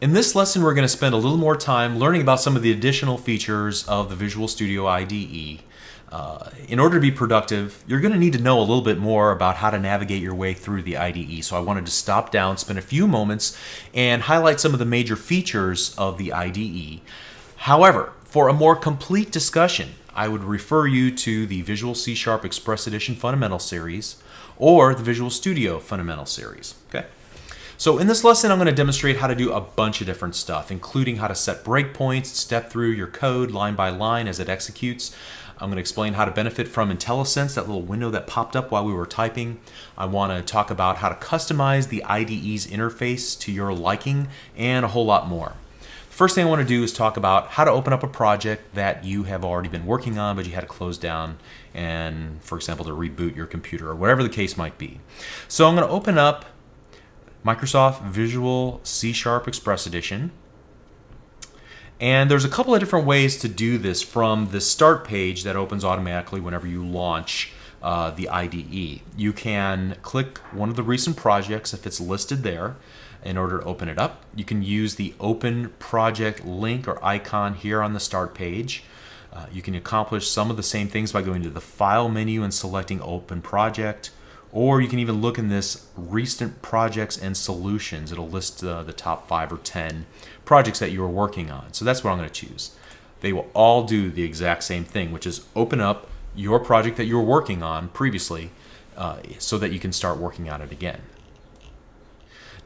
In this lesson, we're going to spend a little more time learning about some of the additional features of the Visual Studio IDE. In order to be productive, you're going to need to know a little bit more about how to navigate your way through the IDE. So I wanted to stop down, spend a few moments, and highlight some of the major features of the IDE. However, for a more complete discussion, I would refer you to the Visual C Sharp Express Edition Fundamental Series or the Visual Studio Fundamental Series. Okay? So in this lesson, I'm going to demonstrate how to do a bunch of different stuff, including how to set breakpoints, step through your code line by line as it executes. I'm going to explain how to benefit from IntelliSense, that little window that popped up while we were typing. I want to talk about how to customize the IDE's interface to your liking and a whole lot more. First thing I want to do is talk about how to open up a project that you have already been working on, but you had to close down and, for example, to reboot your computer or whatever the case might be. So I'm going to open up Microsoft Visual C Sharp Express Edition. And there's a couple of different ways to do this from the start page that opens automatically whenever you launch the IDE. You can click one of the recent projects if it's listed there in order to open it up. You can use the Open Project link or icon here on the start page. You can accomplish some of the same things by going to the File menu and selecting Open Project. Or you can even look in this Recent Projects and Solutions. It'll list the top 5 or 10 projects that you were working on. So that's what I'm going to choose. They will all do the exact same thing, which is open up your project that you were working on previously so that you can start working on it again.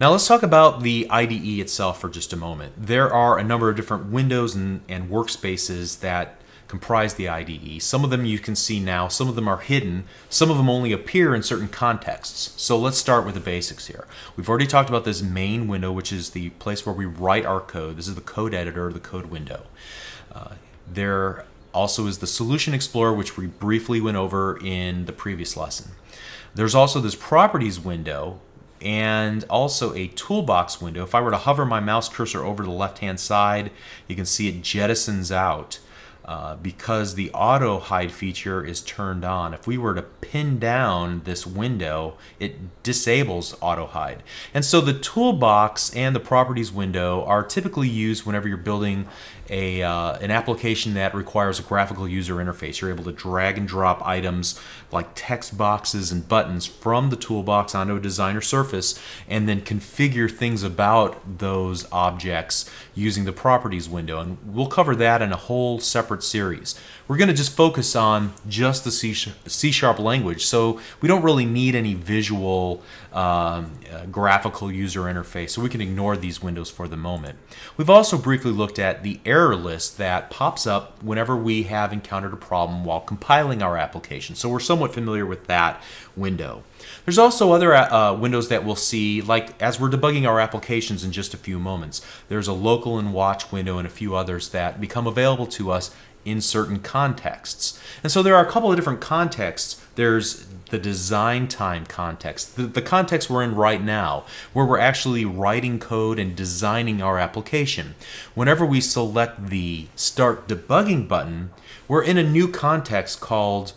Now let's talk about the IDE itself for just a moment. There are a number of different windows and workspaces that comprise the IDE. Some of them you can see now, some of them are hidden, some of them only appear in certain contexts. So let's start with the basics here. We've already talked about this main window, which is the place where we write our code. This is the code editor, the code window. There also is the Solution Explorer, which we briefly went over in the previous lesson. There's also this Properties window and also a Toolbox window. If I were to hover my mouse cursor over to the left-hand side, you can see it jettisons out. Because the auto hide feature is turned on. If we were to pin down this window, it disables auto hide. And so the Toolbox and the Properties window are typically used whenever you're building an application that requires a graphical user interface. You're able to drag and drop items like text boxes and buttons from the Toolbox onto a designer surface and then configure things about those objects using the Properties window. And we'll cover that in a whole separate series. We're going to just focus on just the C Sharp language, so we don't really need any visual graphical user interface, so we can ignore these windows for the moment. We've also briefly looked at the error list that pops up whenever we have encountered a problem while compiling our application, so we're somewhat familiar with that window. There's also other windows that we'll see, like as we're debugging our applications in just a few moments. There's a local and watch window and a few others that become available to us in certain contexts. And so there are a couple of different contexts. There's the design time context, the context we're in right now, where we're actually writing code and designing our application. Whenever we select the Start Debugging button, we're in a new context called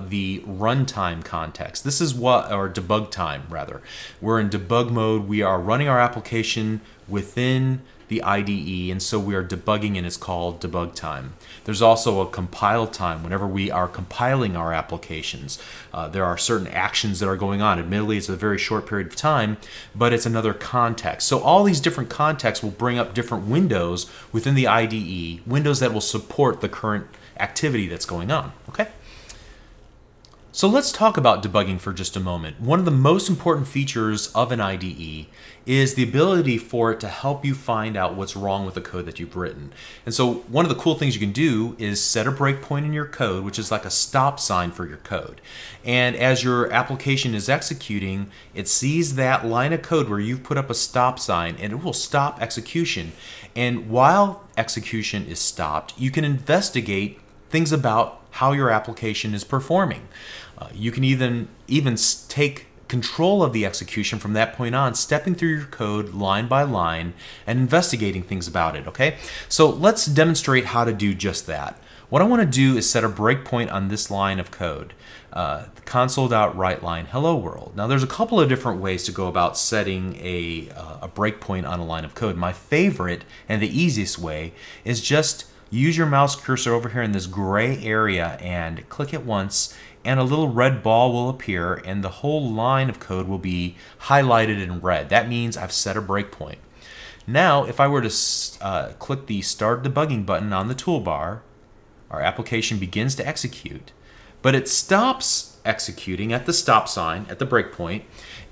the runtime context. This is what, or debug time rather. We're in debug mode. We are running our application within the IDE, and so we are debugging, and it's called debug time. There's also a compile time whenever we are compiling our applications. There are certain actions that are going on. Admittedly, it's a very short period of time, but it's another context. So all these different contexts will bring up different windows within the IDE, windows that will support the current activity that's going on. Okay? So let's talk about debugging for just a moment. One of the most important features of an IDE is the ability for it to help you find out what's wrong with the code that you've written. And so one of the cool things you can do is set a breakpoint in your code, which is like a stop sign for your code. And as your application is executing, it sees that line of code where you've put up a stop sign, and it will stop execution. And while execution is stopped, you can investigate things about how your application is performing. You can even take control of the execution from that point on, stepping through your code line by line and investigating things about it, okay? So let's demonstrate how to do just that. What I want to do is set a breakpoint on this line of code. Console.WriteLine hello world. Now there's a couple of different ways to go about setting a breakpoint on a line of code. My favorite and the easiest way is just use your mouse cursor over here in this gray area and click it once, and a little red ball will appear and the whole line of code will be highlighted in red. That means I've set a breakpoint. Now if I were to click the Start Debugging button on the toolbar, our application begins to execute, but it stops executing at the stop sign at the breakpoint,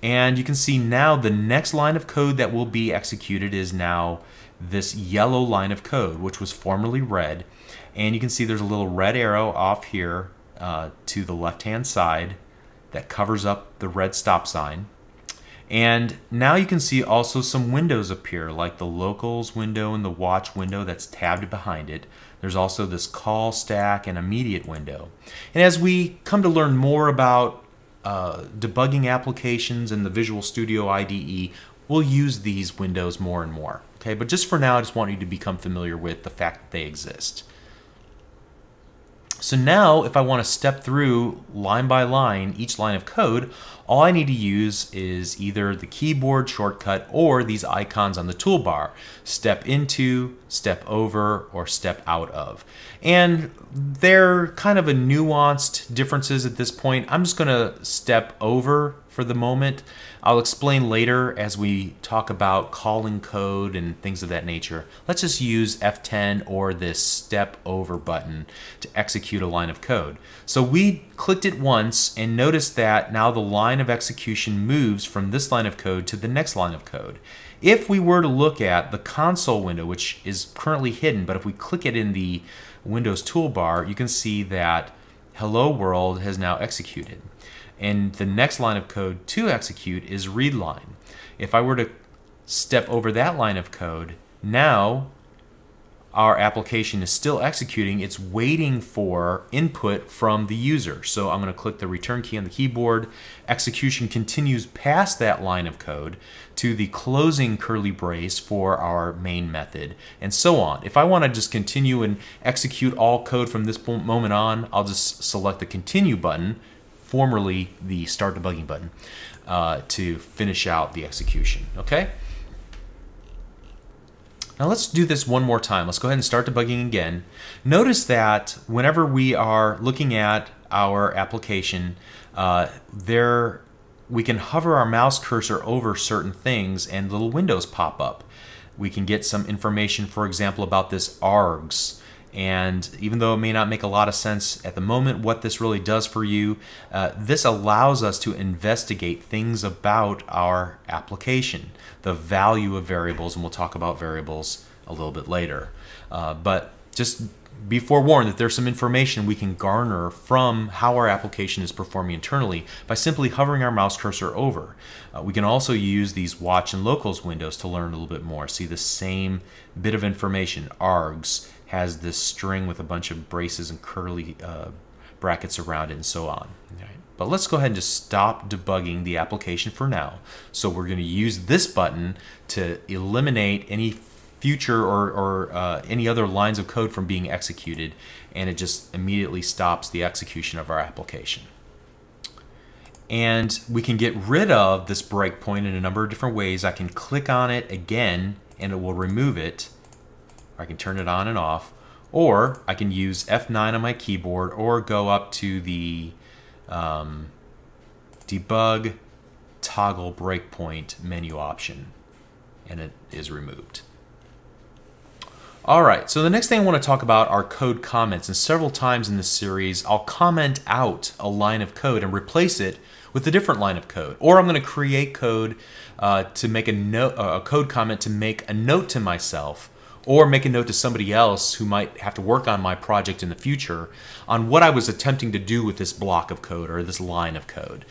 and you can see now the next line of code that will be executed is now this yellow line of code, which was formerly red, and you can see there's a little red arrow off here to the left hand side that covers up the red stop sign. And now you can see also some windows appear, like the Locals window and the Watch window that's tabbed behind it. There's also this Call Stack and Immediate window. And as we come to learn more about debugging applications and the Visual Studio IDE, we'll use these windows more and more. Okay, but just for now, I just want you to become familiar with the fact that they exist. So now, if I want to step through line by line each line of code, all I need to use is either the keyboard shortcut or these icons on the toolbar. Step into, step over, or step out of. And they're kind of a nuanced differences at this point. I'm just going to step over for the moment. I'll explain later as we talk about calling code and things of that nature. Let's just use F10 or this step over button to execute a line of code. So we clicked it once and noticed that now the line of execution moves from this line of code to the next line of code. If we were to look at the console window, which is currently hidden, but if we click it in the Windows toolbar, you can see that Hello World has now executed. And the next line of code to execute is read line. If I were to step over that line of code, now our application is still executing. It's waiting for input from the user. So I'm going to click the return key on the keyboard. Execution continues past that line of code to the closing curly brace for our main method, and so on. If I want to just continue and execute all code from this moment on, I'll just select the continue button, formerly the Start Debugging button, to finish out the execution. Okay. Now let's do this one more time. Let's go ahead and start debugging again. Notice that whenever we are looking at our application, we can hover our mouse cursor over certain things and little windows pop up. We can get some information, for example, about this args. And even though it may not make a lot of sense at the moment what this really does for you, this allows us to investigate things about our application, the value of variables, and we'll talk about variables a little bit later. But just be forewarned that there's some information we can garner from how our application is performing internally by simply hovering our mouse cursor over. We can also use these Watch and Locals windows to learn a little bit more. See the same bit of information, args, has this string with a bunch of braces and curly brackets around it and so on. All right. But let's go ahead and just stop debugging the application for now. So we're going to use this button to eliminate any future or any other lines of code from being executed, and it just immediately stops the execution of our application. And we can get rid of this breakpoint in a number of different ways. I can click on it again and it will remove it. I can turn it on and off, or I can use F9 on my keyboard, or go up to the Debug Toggle Breakpoint menu option, and it is removed. All right, so the next thing I want to talk about are code comments, and several times in this series I'll comment out a line of code and replace it with a different line of code, or I'm going to create code to make a code comment to make a note to myself, or make a note to somebody else who might have to work on my project in the future on what I was attempting to do with this block of code or this line of code.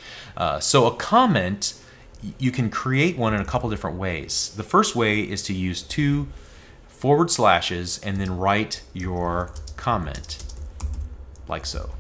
So a comment, you can create one in a couple different ways. The first way is to use 2 forward slashes and then write your comment, like so.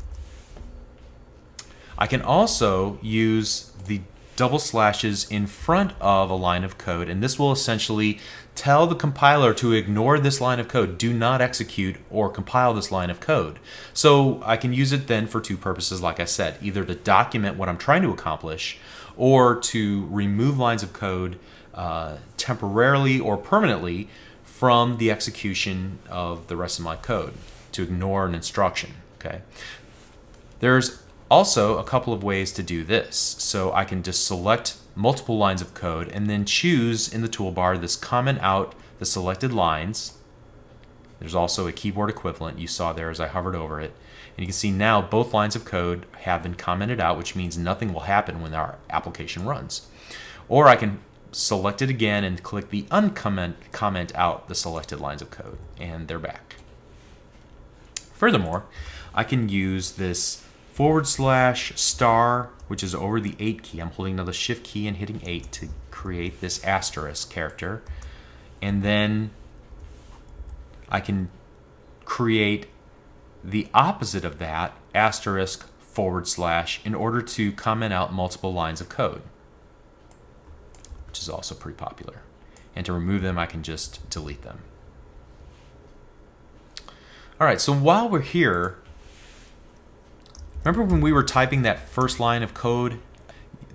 I can also use the double slashes in front of a line of code, and this will essentially tell the compiler to ignore this line of code, do not execute or compile this line of code. So I can use it then for two purposes, like I said, either to document what I'm trying to accomplish or to remove lines of code temporarily or permanently from the execution of the rest of my code, to ignore an instruction, okay? There's also a couple of ways to do this. So I can just select multiple lines of code and then choose in the toolbar this comment out the selected lines. There's also a keyboard equivalent you saw there as I hovered over it. And you can see now both lines of code have been commented out, which means nothing will happen when our application runs. Or I can select it again and click the uncomment out the selected lines of code, and they're back. Furthermore, I can use this /**, which is over the 8 key. I'm holding down the shift key and hitting 8 to create this asterisk character. And then I can create the opposite of that, *//, in order to comment out multiple lines of code, which is also pretty popular. And to remove them, I can just delete them. All right, so while we're here, remember when we were typing that first line of code,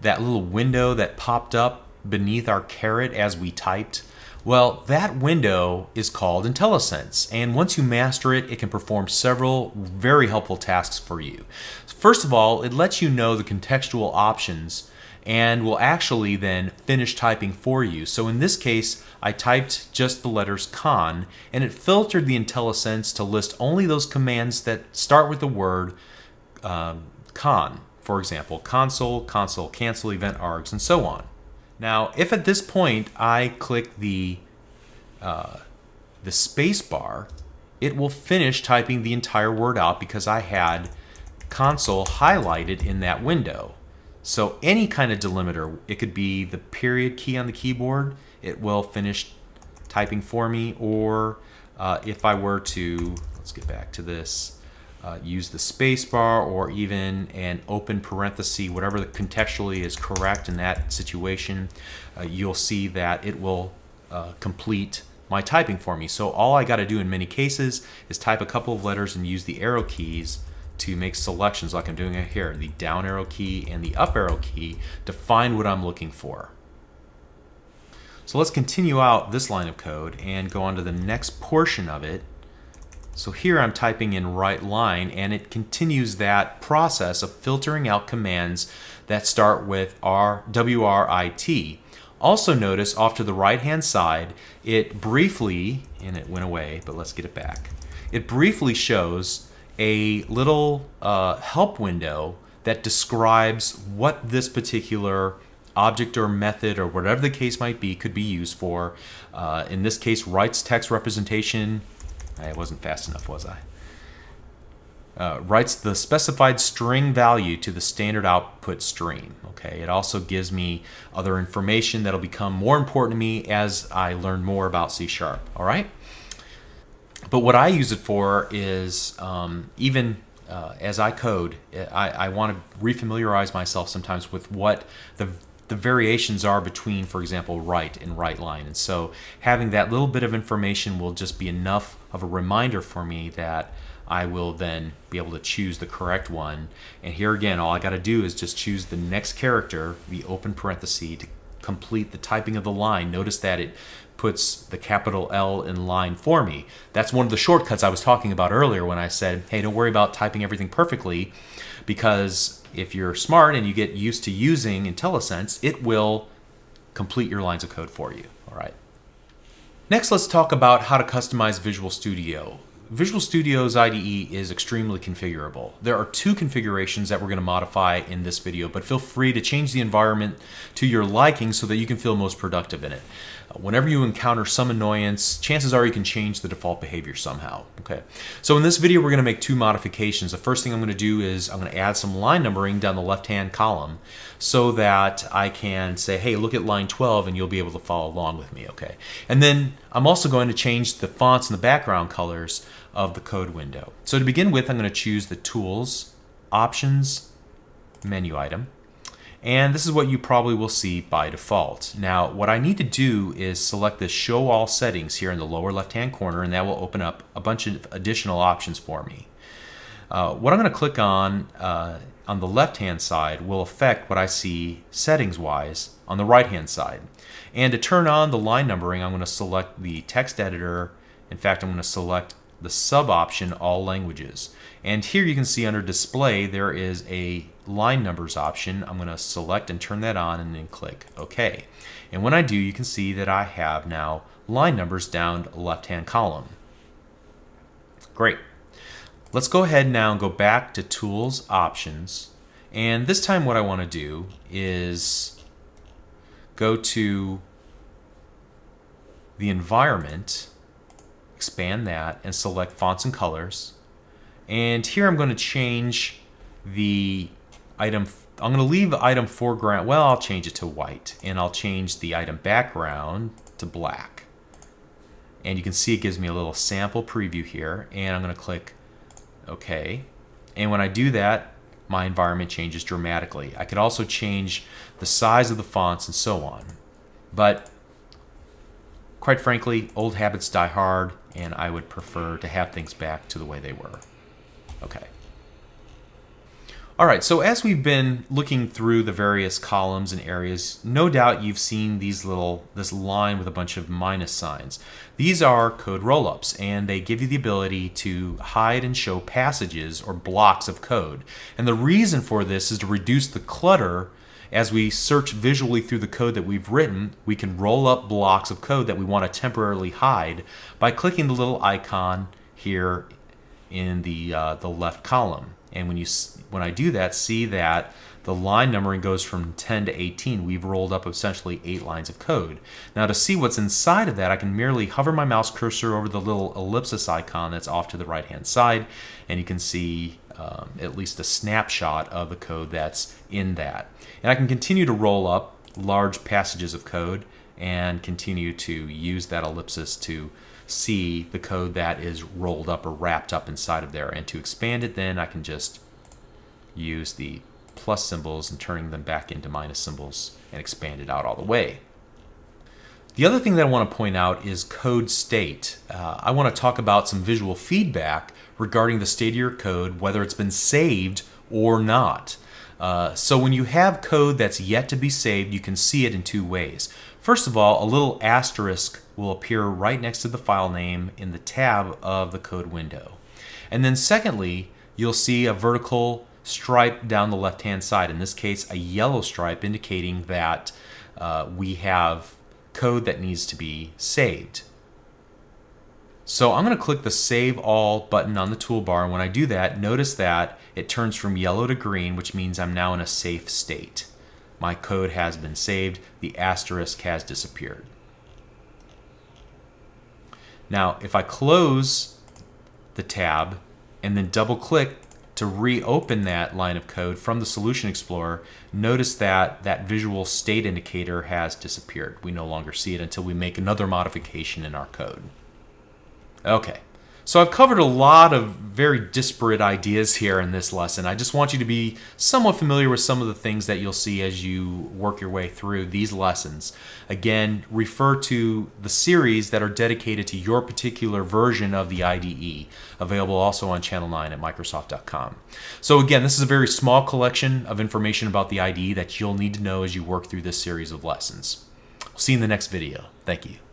that little window that popped up beneath our caret as we typed? Well, that window is called IntelliSense, and once you master it, it can perform several very helpful tasks for you. First of all, it lets you know the contextual options and will actually then finish typing for you. So in this case, I typed just the letters con, and it filtered the IntelliSense to list only those commands that start with the word con. For example, console, console, cancel, event args, and so on. Now, if at this point I click the space bar, it will finish typing the entire word out because I had console highlighted in that window. So any kind of delimiter, it could be the period key on the keyboard, it will finish typing for me, or if I were to, let's get back to this, use the space bar or even an open parenthesis, whatever contextually is correct in that situation, you'll see that it will complete my typing for me. So all I gotta do in many cases is type a couple of letters and use the arrow keys to make selections like I'm doing here, the down arrow key and the up arrow key, to find what I'm looking for. So let's continue out this line of code and go on to the next portion of it. So here I'm typing in right line, and it continues that process of filtering out commands that start with WRIT. Also notice off to the right-hand side, it briefly, and it went away, but let's get it back. It briefly shows a little help window that describes what this particular object or method or whatever the case might be could be used for. In this case, writes text representation. I wasn't fast enough, was I? Writes the specified string value to the standard output stream. Okay, it also gives me other information that'll become more important to me as I learn more about C Sharp. All right. But what I use it for is as I code, I want to refamiliarize myself sometimes with what the variations are between, for example, right and right line. And so having that little bit of information will just be enough of a reminder for me that I will then be able to choose the correct one. And here again, all I got to do is just choose the next character, the open parenthesis, to complete the typing of the line. Notice that it puts the capital L in line for me. That's one of the shortcuts I was talking about earlier when I said, hey, don't worry about typing everything perfectly, because if you're smart and you get used to using IntelliSense, it will complete your lines of code for you. All right. Next, let's talk about how to customize Visual Studio. Visual Studio's IDE is extremely configurable. There are two configurations that we're going to modify in this video, but feel free to change the environment to your liking so that you can feel most productive in it. Whenever you encounter some annoyance, chances are you can change the default behavior somehow. Okay. So in this video, we're going to make two modifications. The first thing I'm going to do is I'm going to add some line numbering down the left-hand column so that I can say, hey, look at line 12, and you'll be able to follow along with me. Okay. And then I'm also going to change the fonts and the background colors of the code window. So to begin with, I'm going to choose the Tools, Options, Menu Item, And this is what you probably will see by default. Now, what I need to do is select the Show All Settings here in the lower left-hand corner, and that will open up a bunch of additional options for me. What I'm going to click on the left-hand side will affect what I see settings-wise on the right-hand side. And to turn on the line numbering, I'm going to select the text editor. In fact, I'm going to select the sub-option All Languages. And here you can see under Display, there is a line numbers option. I'm going to select and turn that on and then click OK. And when I do, you can see that I have now line numbers down the left-hand column. Great. Let's go ahead now and go back to Tools, Options. And this time what I want to do is go to the environment, expand that, and select Fonts and Colors. And here I'm going to change the item, I'm going to leave the item foreground, well, I'll change it to white, and I'll change the item background to black. And you can see it gives me a little sample preview here, and I'm going to click OK. And when I do that, my environment changes dramatically. I could also change the size of the fonts and so on. But quite frankly, old habits die hard, and I would prefer to have things back to the way they were. Okay. All right, so as we've been looking through the various columns and areas, no doubt you've seen these this line with a bunch of minus signs. These are code roll-ups, and they give you the ability to hide and show passages or blocks of code. And the reason for this is to reduce the clutter. As we search visually through the code that we've written, we can roll up blocks of code that we want to temporarily hide by clicking the little icon here in the left column. And when I do that, see that the line numbering goes from 10 to 18. We've rolled up essentially 8 lines of code. Now to see what's inside of that, I can merely hover my mouse cursor over the little ellipsis icon that's off to the right-hand side, and you can see at least a snapshot of the code that's in that. And I can continue to roll up large passages of code and continue to use that ellipsis to see the code that is rolled up or wrapped up inside of there. And to expand it, then I can just use the plus symbols and turning them back into minus symbols and expand it out all the way. The other thing that I want to point out is code state. I want to talk about some visual feedback regarding the state of your code, whether it's been saved or not. So when you have code that's yet to be saved, you can see it in two ways. First of all, a little asterisk will appear right next to the file name in the tab of the code window. And then secondly, you'll see a vertical stripe down the left-hand side, in this case a yellow stripe indicating that we have code that needs to be saved. So I'm going to click the Save All button on the toolbar, and when I do that, notice that it turns from yellow to green, which means I'm now in a safe state. My code has been saved, the asterisk has disappeared. Now, if I close the tab and then double-click to reopen that line of code from the Solution Explorer, notice that that visual state indicator has disappeared. We no longer see it until we make another modification in our code. Okay, so I've covered a lot of very disparate ideas here in this lesson. I just want you to be somewhat familiar with some of the things that you'll see as you work your way through these lessons. Again, refer to the series that are dedicated to your particular version of the IDE, available also on Channel 9 at Microsoft.com. So again, this is a very small collection of information about the IDE that you'll need to know as you work through this series of lessons. See you in the next video. Thank you.